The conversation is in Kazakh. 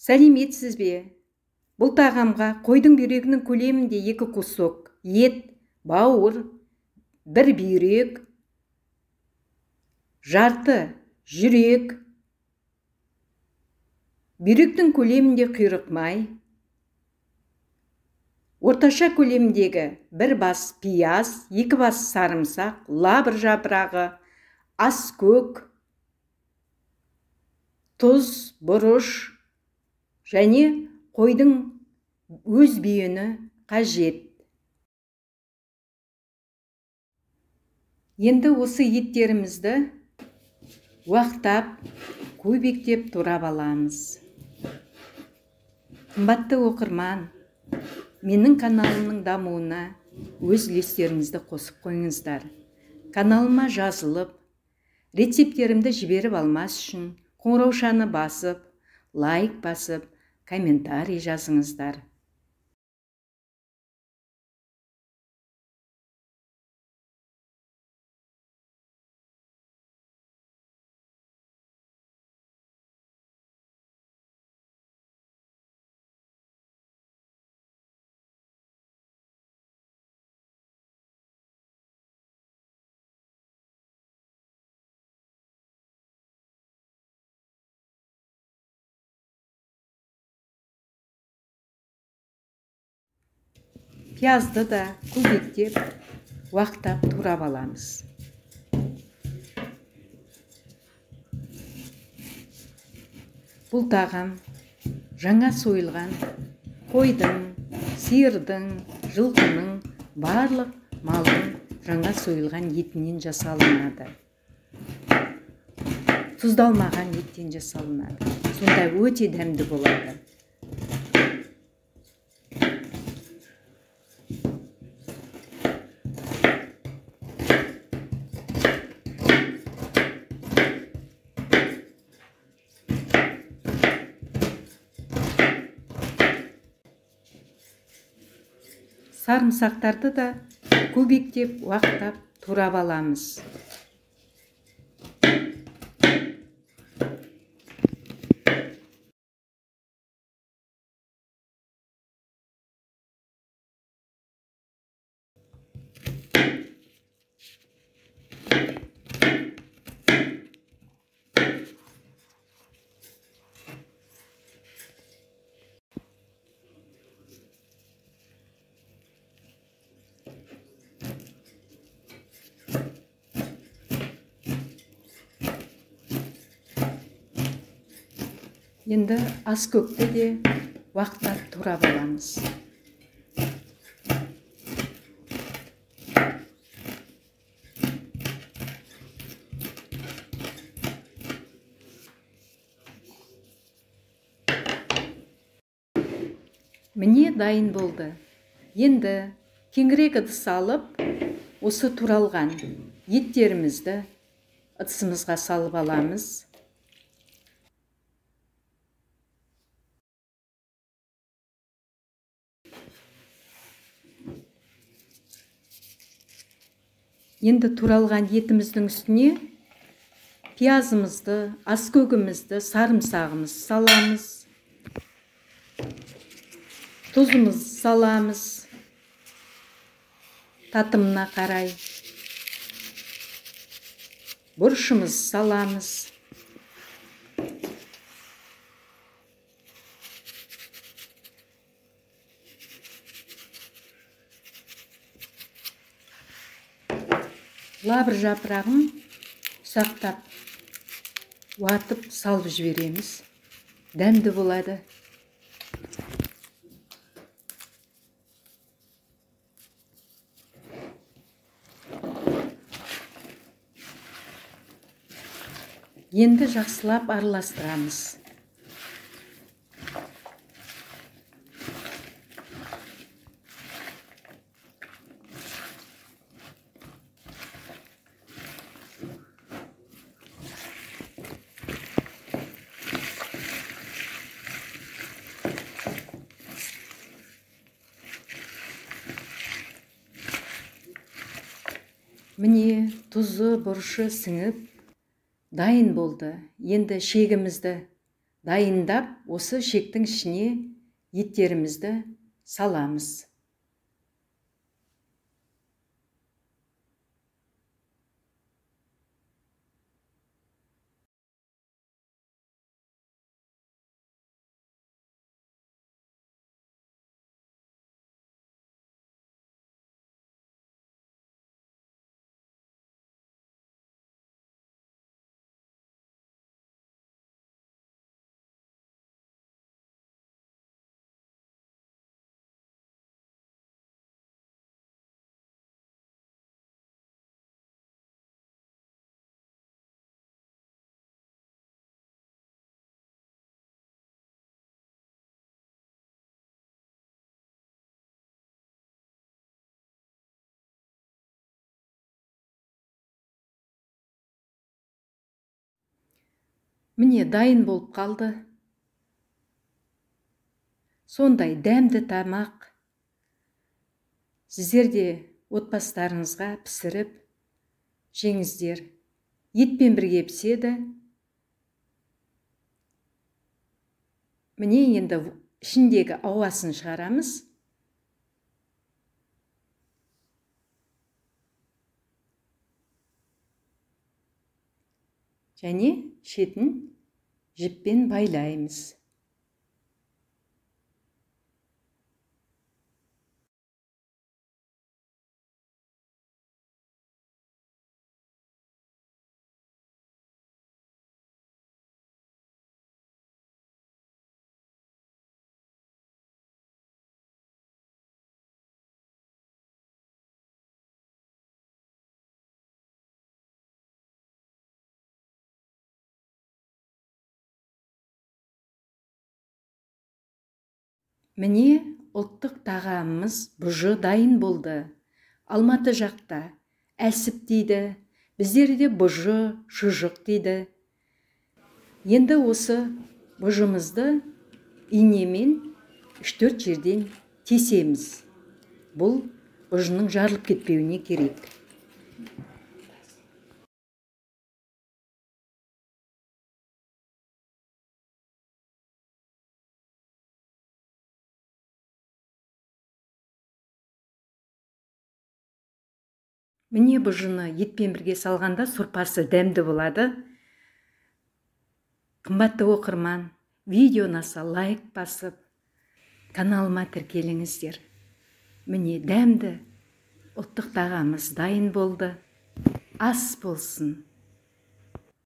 Сәлеметсіз бе? Бұл тағамға қойдың бүйрегінің көлемінде 2 кусок, ет, бауыр, 1 бүйрек, жарты, жүрек, бүйректің көлемінде құйрық май, орташа көлемдегі 1 бас пияз, 2 бас сарымсақ, лабыр жапырағы, ас көк, тұз, бұрыш, және қойдың өз бүйені қажет. Енді осы еттерімізді уақтап, көбектеп турап аламыз. Қымбатты оқырман, менің каналымның дамуына өз үлестеріңізді қосып қойыңыздар. Каналыма жазылып, рецептерімді жіберіп алмас үшін қоңыраушаны басып, лайк басып, комментарий жазыңыздар. Пиязды да көбектеп, уақтап турап аламыз. Бұл тағам жаңа сойылған қойдың, сиырдың, жылқының, барлық малдың жаңа сойылған етінен жасалынады. Тұздалмаған еттен жасалынады. Сонда өте дәмді болады. Сарымсақтарды да көбектеп, уақтап турап аламыз. Енді ас көкті де уақытта турап аламыз. Міне дайын болды. Енді кеңірек ыдыс алып, осы туралған еттерімізді ыдысымызға салып аламыз. Енді туралған етіміздің үстіне пиязымызды, аскөгімізді, сарымсағымызды саламыз. Тұзымызды саламыз. Татымына қарай. Бұршымызды саламыз. Лабыр жапырағын ұсақтап, уатып, салып жібереміз. Дәмді болады. Енді жақсылап араластырамыз. Міне, тұзы, бұрышы сіңіп, дайын болды. Енді шегімізді дайындап, осы шектің ішіне еттерімізді саламыз. Міне дайын болып қалды. Сондай дәмді тамақ сіздер де отбастарыңызға пісіріп жеңіздер. Етпен бірге піседі. Міне енді ішіндегі ауасын шығарамыз. Және шетін жіппен байлаймыз. Міне ұлттық тағамымыз бұжы дайын болды. Алматы жақта әсіп дейді, біздерде бұжы, шұжық дейді. Енді осы бұжымызды инемен 3-4 жерден тесеміз. Бұл бұжының жарылып кетпеуіне керек. Міне бұжыны етпен бірге салғанда сұрпасы дәмді болады. Қымбатты оқырман, видеонаса лайк басып, каналыма тіркеліңіздер. Міне дәмді ұлттық тағамыз дайын болды. Ас болсын!